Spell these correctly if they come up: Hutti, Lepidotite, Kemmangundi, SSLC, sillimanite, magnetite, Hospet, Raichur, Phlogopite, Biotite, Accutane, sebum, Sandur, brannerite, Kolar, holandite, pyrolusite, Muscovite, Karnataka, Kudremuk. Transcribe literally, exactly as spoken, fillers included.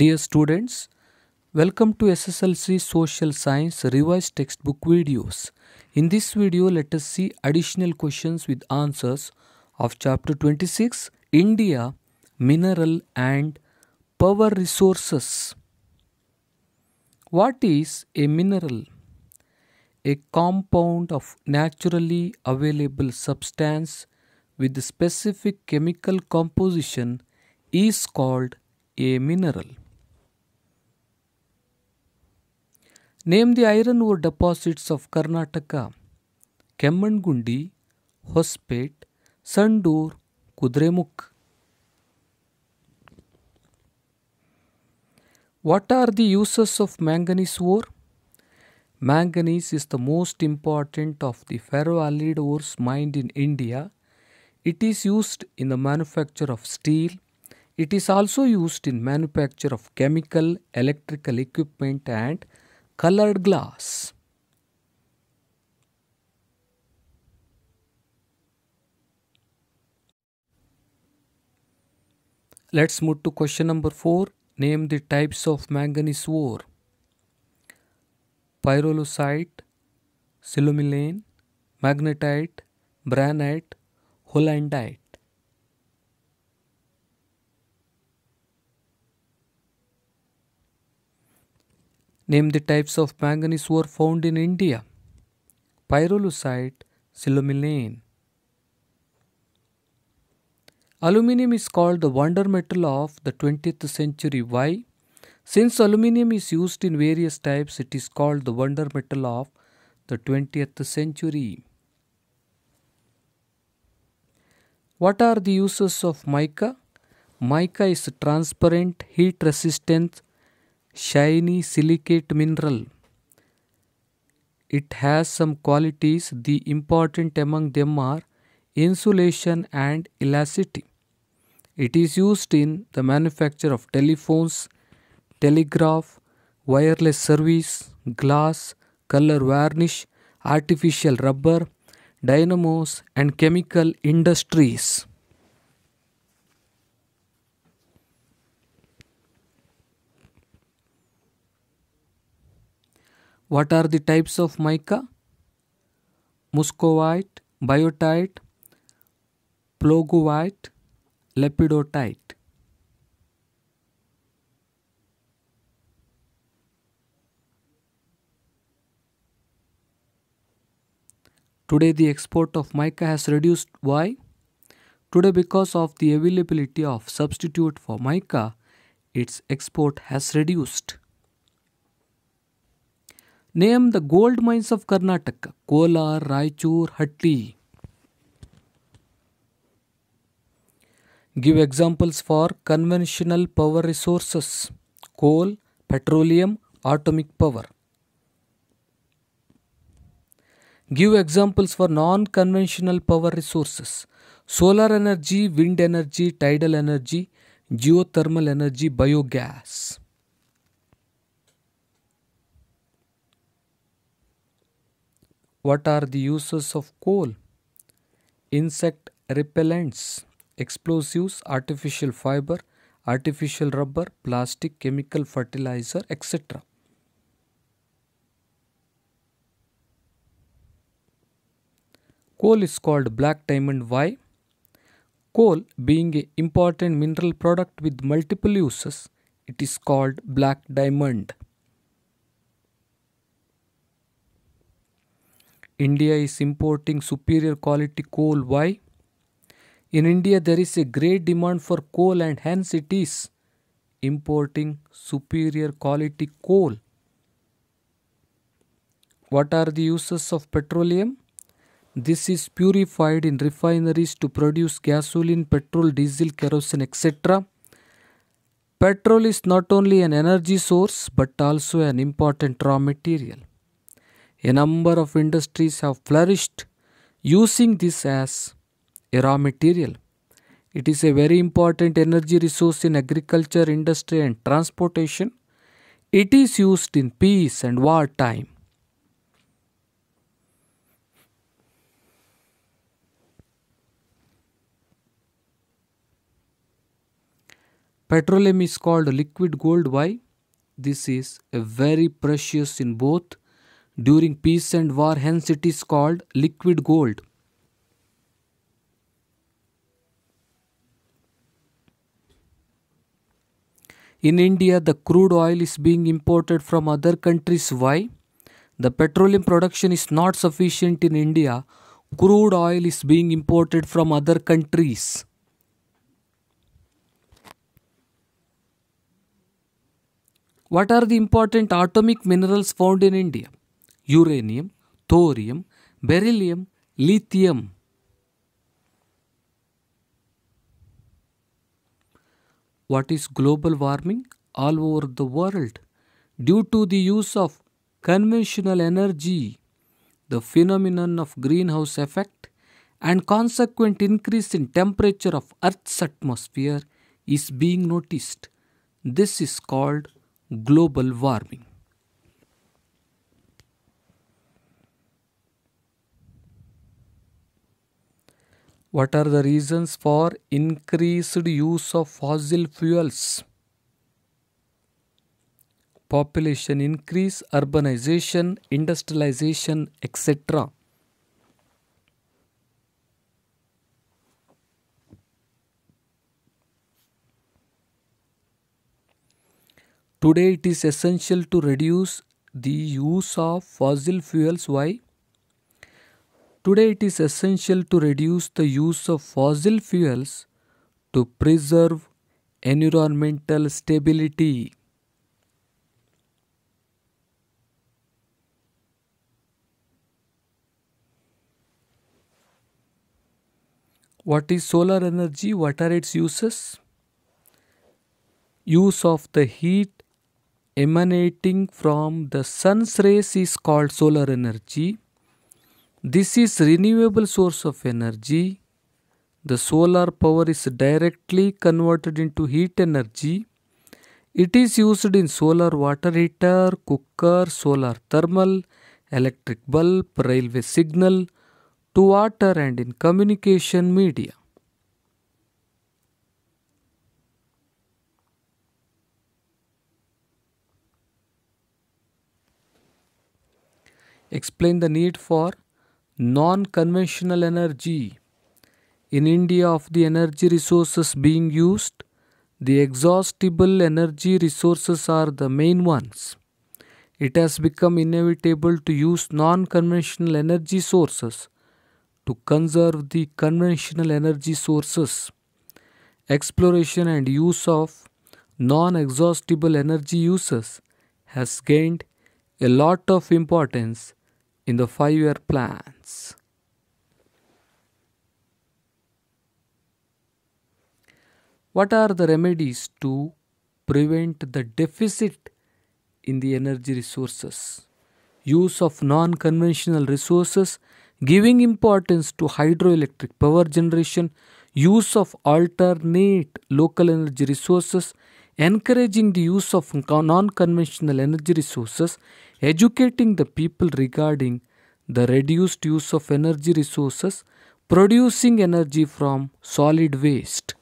Dear students, welcome to S S L C Social Science revised textbook videos. In this video, let us see additional questions with answers of chapter twenty-six, India, Mineral and Power Resources. What is a mineral? A compound of naturally available substance with a specific chemical composition is called a mineral. Name the iron ore deposits of Karnataka: Kemmangundi, Hospet, Sandur, Kudremuk. What are the uses of manganese ore? Manganese is the most important of the ferroalloyed ores mined in India. It is used in the manufacture of steel. It is also used in manufacture of chemical, electrical equipment and colored glass. Let's move to question number four. Name the types of manganese ore: pyrolusite, sillimanite, magnetite, brannerite, holandite. Name the types of manganese ore found in India: pyrolusite, sillimanite. Aluminium is called the wonder metal of the twentieth century. Why? Since aluminium is used in various types, it is called the wonder metal of the twentieth century. What are the uses of mica? Mica is a transparent, heat resistant, shiny silicate mineral. It has some qualities. The important among them are insulation and elasticity. It is used in the manufacture of telephones, telegraph, wireless service, glass, color varnish, artificial rubber, dynamos and chemical industries. What are the types of mica? Muscovite, biotite, Phlogopite, Lepidotite. Today the export of mica has reduced. Why? Today, because of the availability of substitute for mica, its export has reduced. Name the gold mines of Karnataka: Kolar, Raichur, Hutti. Give examples for conventional power resources: coal, petroleum, atomic power. Give examples for non-conventional power resources: solar energy, wind energy, tidal energy, geothermal energy, biogas. What are the uses of coal? Insect repellents, explosives, artificial fiber, artificial rubber, plastic, chemical fertilizer, et cetera. Coal is called black diamond. Why? Coal being an important mineral product with multiple uses, it is called black diamond. India is importing superior quality coal. Why? In India, there is a great demand for coal and hence it is importing superior quality coal. What are the uses of petroleum? This is purified in refineries to produce gasoline, petrol, diesel, kerosene, et cetera. Petrol is not only an energy source but also an important raw material. A number of industries have flourished using this as a raw material. It is a very important energy resource in agriculture, industry and transportation. It is used in peace and wartime. Petroleum is called liquid gold. Why? This is a very precious in both during peace and war, hence it is called liquid gold. In India, the crude oil is being imported from other countries. Why? The petroleum production is not sufficient in India. Crude oil is being imported from other countries. What are the important atomic minerals found in India? Uranium, thorium, beryllium, lithium. What is global warming? All over the world, due to the use of conventional energy, the phenomenon of greenhouse effect and consequent increase in temperature of Earth's atmosphere is being noticed. This is called global warming. What are the reasons for increased use of fossil fuels? Population increase, urbanization, industrialization, et cetera. Today it is essential to reduce the use of fossil fuels. Why? Today it is essential to reduce the use of fossil fuels to preserve environmental stability. What is solar energy? What are its uses? Use of the heat emanating from the sun's rays is called solar energy. This is renewable source of energy. The solar power is directly converted into heat energy. It is used in solar water heater, cooker, solar thermal, electric bulb, railway signal to water, and in communication media. Explain the need for non-conventional energy. In India, of the energy resources being used, the exhaustible energy resources are the main ones. It has become inevitable to use non-conventional energy sources to conserve the conventional energy sources. Exploration and use of non-exhaustible energy uses has gained a lot of importance in the five-year plans. What are the remedies to prevent the deficit in the energy resources? Use of non-conventional resources, giving importance to hydroelectric power generation, use of alternate local energy resources, encouraging the use of non-conventional energy resources, educating the people regarding the reduced use of energy resources, producing energy from solid waste.